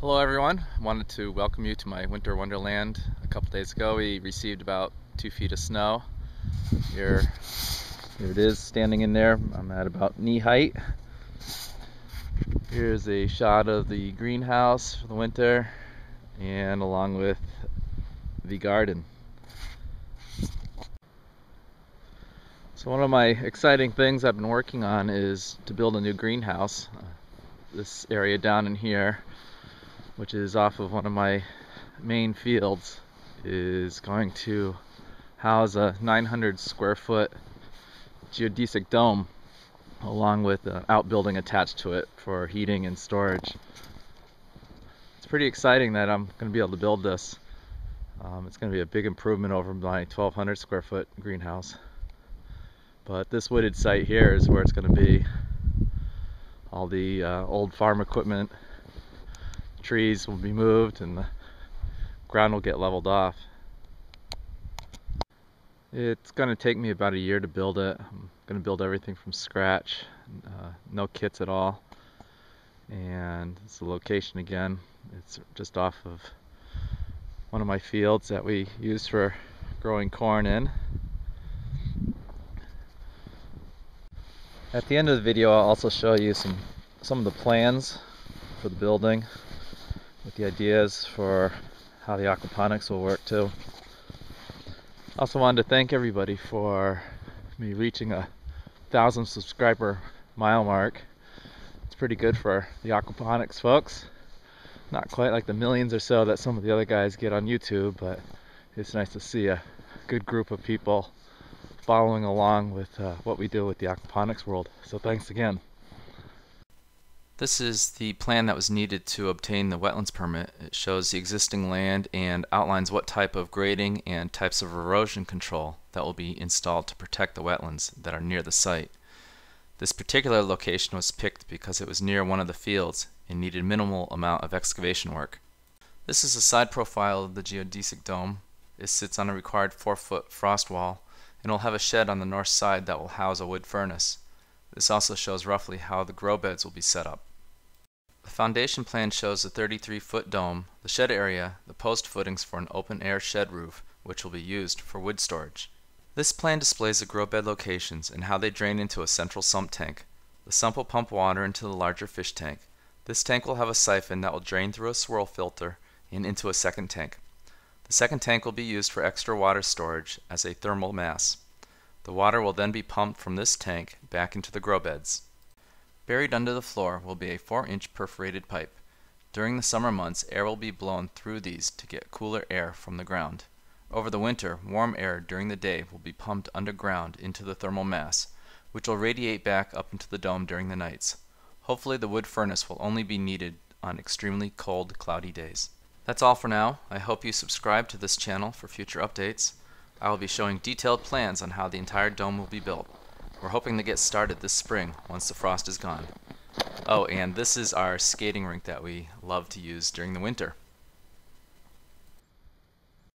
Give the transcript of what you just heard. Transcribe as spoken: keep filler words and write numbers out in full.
Hello everyone, I wanted to welcome you to my winter wonderland. A couple days ago we received about two feet of snow. Here, here it is standing in there. I'm at about knee height. Here's a shot of the greenhouse for the winter and along with the garden. So one of my exciting things I've been working on is to build a new greenhouse. This area down in here, which is off of one of my main fields, is going to house a nine hundred square foot geodesic dome along with an outbuilding attached to it for heating and storage. It's pretty exciting that I'm going to be able to build this. Um, it's going to be a big improvement over my twelve hundred square foot greenhouse. But this wooded site here is where it's going to be. All the uh, old farm equipment, trees will be moved and the ground will get leveled off. It's going to take me about a year to build it. I'm going to build everything from scratch, uh, no kits at all. And it's the location again. It's just off of one of my fields that we use for growing corn in. At the end of the video I'll also show you some, some of the plans for the building, with the ideas for how the aquaponics will work too. Also wanted to thank everybody for me reaching a thousand subscriber mile mark. It's pretty good for the aquaponics folks. Not quite like the millions or so that some of the other guys get on YouTube, but it's nice to see a good group of people following along with uh, what we do with the aquaponics world. So thanks again. This is the plan that was needed to obtain the wetlands permit. It shows the existing land and outlines what type of grading and types of erosion control that will be installed to protect the wetlands that are near the site. This particular location was picked because it was near one of the fields and needed minimal amount of excavation work. This is a side profile of the geodesic dome. It sits on a required four foot frost wall and will have a shed on the north side that will house a wood furnace. This also shows roughly how the grow beds will be set up. The foundation plan shows the thirty-three foot dome, the shed area, the post footings for an open-air shed roof, which will be used for wood storage. This plan displays the grow bed locations and how they drain into a central sump tank. The sump will pump water into the larger fish tank. This tank will have a siphon that will drain through a swirl filter and into a second tank. The second tank will be used for extra water storage as a thermal mass. The water will then be pumped from this tank back into the grow beds. Buried under the floor will be a four inch perforated pipe. During the summer months, air will be blown through these to get cooler air from the ground. Over the winter, warm air during the day will be pumped underground into the thermal mass, which will radiate back up into the dome during the nights. Hopefully the wood furnace will only be needed on extremely cold, cloudy days. That's all for now. I hope you subscribe to this channel for future updates. I will be showing detailed plans on how the entire dome will be built. We're hoping to get started this spring once the frost is gone. Oh, and this is our skating rink that we love to use during the winter.